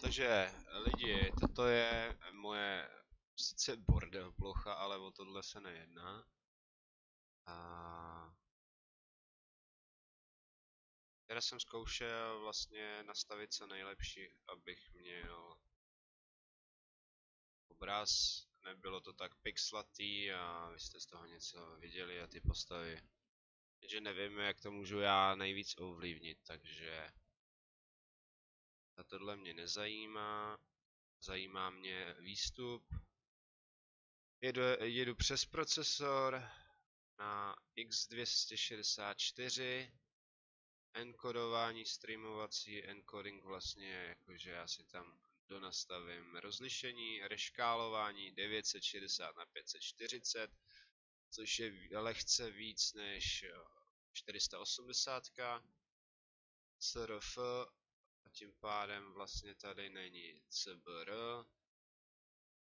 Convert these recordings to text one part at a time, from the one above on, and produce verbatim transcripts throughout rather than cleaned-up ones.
Takže lidi, toto je moje sice bordel plocha, ale o tohle se nejedná. A teda jsem zkoušel vlastně nastavit co nejlepší, abych měl obraz, nebylo to tak pixlatý a vy jste z toho něco viděli a ty postavy. Takže nevím, jak to můžu já nejvíc ovlivnit, takže a tohle mě nezajímá, zajímá mě výstup. Jedu, jedu přes procesor na X dvě stě šedesát čtyři, enkodování, streamovací, encoding vlastně, jakože já si tam donastavím rozlišení, reškálování devět set šedesát na pět set čtyřicet, což je lehce víc než čtyři sta osmdesát, S R F, a tím pádem vlastně tady není C B R.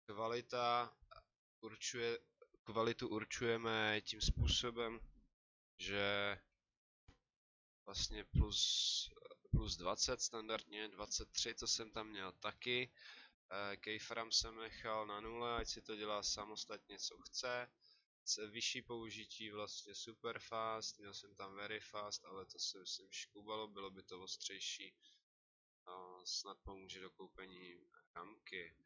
Kvalita určuje, kvalitu určujeme tím způsobem, že vlastně plus, plus dvacet standardně, dvacet tři, to jsem tam měl taky. Keyfram jsem nechal na nule, ať si to dělá samostatně co chce. Vyšší použití vlastně Superfast, měl jsem tam Very Fast, ale to se myslím škubalo, bylo by to ostřejší. Snad pomůže do koupení ramky.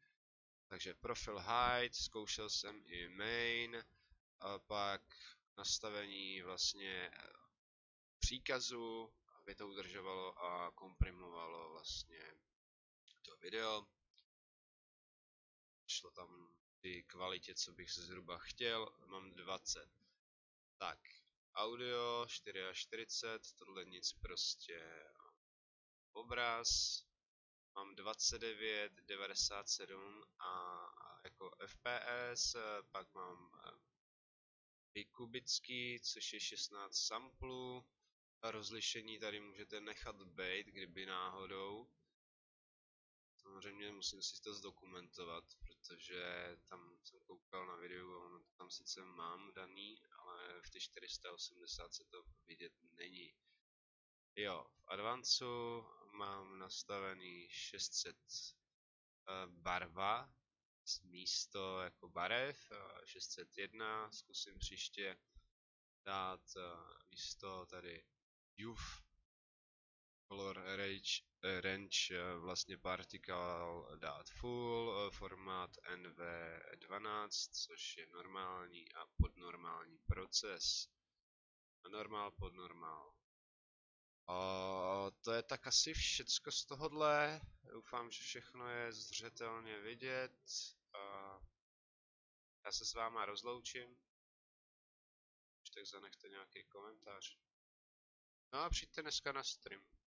Takže profil Hide, zkoušel jsem i Main, a pak nastavení vlastně příkazu, aby to udržovalo a komprimovalo vlastně to video. Šlo tam ty kvalitě, co bych se zhruba chtěl, mám dvacet. Tak, audio čtyři a čtyřicet, tohle nic prostě. Obraz mám dvacet devět, devadesát sedm a jako F P S, pak mám bikubický, což je šestnáct samplů. Rozlišení tady můžete nechat být, kdyby náhodou. Samozřejmě musím si to zdokumentovat, protože tam jsem koukal na videu a ono tam sice mám daný, ale v těch čtyři sta osmdesát se to vidět není. Jo, v Advancu mám nastavený šest set barva místo jako barev, šest set jedna, zkusím příště dát místo tady J U V, Color range, range vlastně Particle dát Full, formát N V dvanáct, což je normální a podnormální proces. Normál, podnormál. O, to je tak asi všecko z tohohle, doufám, že všechno je zřetelně vidět. O, já se s váma rozloučím, už tak zanechte nějaký komentář. No a přijďte dneska na stream.